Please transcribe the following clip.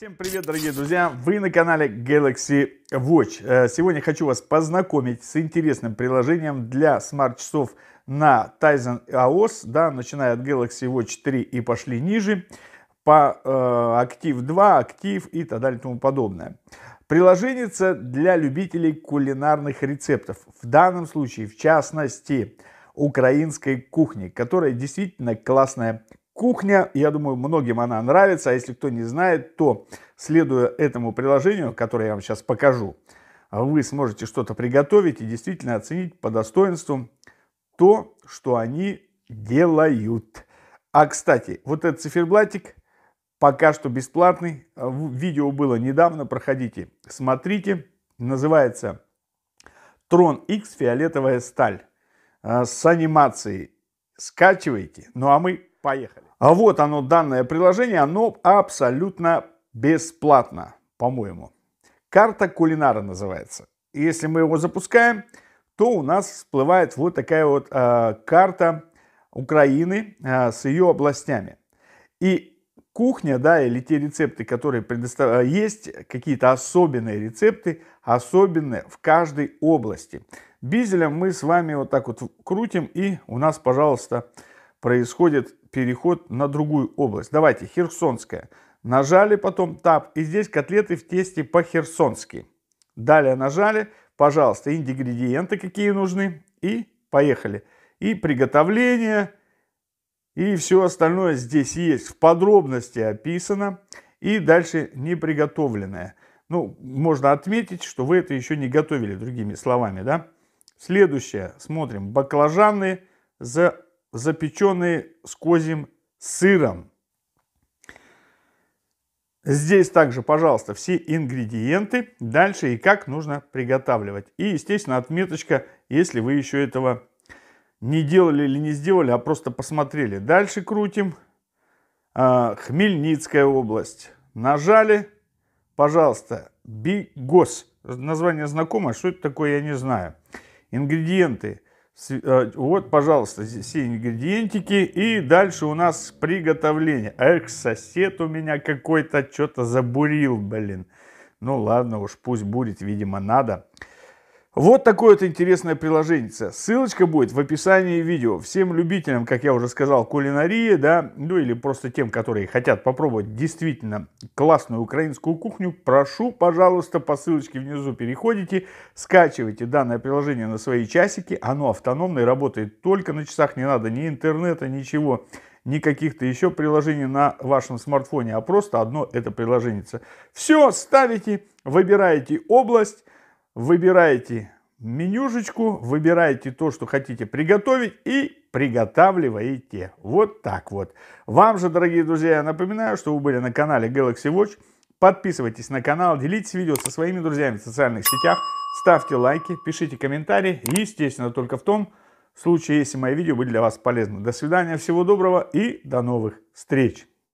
Всем привет, дорогие друзья! Вы на канале Galaxy Watch. Сегодня хочу вас познакомить с интересным приложением для смарт-часов на Tizen OS, да, начиная от Galaxy Watch 3 и пошли ниже, по Active 2, Active и так далее и тому подобное. Приложение для любителей кулинарных рецептов, в данном случае, в частности, украинской кухни, которая действительно классная. Кухня, я думаю, многим она нравится, а если кто не знает, то, следуя этому приложению, которое я вам сейчас покажу, вы сможете что-то приготовить и действительно оценить по достоинству то, что они делают. А, кстати, вот этот циферблатик пока что бесплатный, видео было недавно, проходите, смотрите, называется Tron X «Фиолетовая сталь» с анимацией. Скачивайте, ну а мы поехали. А вот оно, данное приложение, оно абсолютно бесплатно, по-моему. «Карта кулинара» называется. Если мы его запускаем, то у нас всплывает вот такая вот карта Украины с ее областями. И кухня, да, или те рецепты, которые предоставляют, есть какие-то особенные рецепты, особенные в каждой области. Бизелем мы с вами вот так вот крутим, и у нас, пожалуйста, происходит переход на другую область. Давайте, Херсонская. Нажали, потом Tab. И здесь котлеты в тесте по-херсонски. Далее нажали. Пожалуйста, ингредиенты какие нужны. И поехали. И приготовление. И все остальное здесь есть. В подробности описано. И дальше неприготовленное. Ну, можно отметить, что вы это еще не готовили, другими словами, да. Следующее. Смотрим. Баклажаны запеченные с козьим сыром. Здесь также, пожалуйста, все ингредиенты. Дальше и как нужно приготавливать. И, естественно, отметочка, если вы еще этого не делали или не сделали, а просто посмотрели. Дальше крутим. Хмельницкая область. Нажали. Пожалуйста, бигос. Название знакомое, что это такое, я не знаю. Ингредиенты. Вот, пожалуйста, здесь все ингредиентики. И дальше у нас приготовление. Эх, сосед у меня какой-то что-то забурил, блин. Ну ладно уж, пусть бурит, видимо, надо. Вот такое вот интересное приложение. Ссылочка будет в описании видео. Всем любителям, как я уже сказал, кулинарии, да, ну или просто тем, которые хотят попробовать действительно классную украинскую кухню, прошу, пожалуйста, по ссылочке внизу переходите, скачивайте данное приложение на свои часики. Оно автономное, работает только на часах, не надо ни интернета, ничего, никаких-то еще приложений на вашем смартфоне, а просто одно это приложение. Все, ставите, выбираете область. Выбираете менюшечку, выбираете то, что хотите приготовить и приготавливаете. Вот так вот. Вам же, дорогие друзья, я напоминаю, что вы были на канале Galaxy Watch. Подписывайтесь на канал, делитесь видео со своими друзьями в социальных сетях, ставьте лайки, пишите комментарии. Естественно, только в том случае, если мои видео были для вас полезны. До свидания, всего доброго и до новых встреч.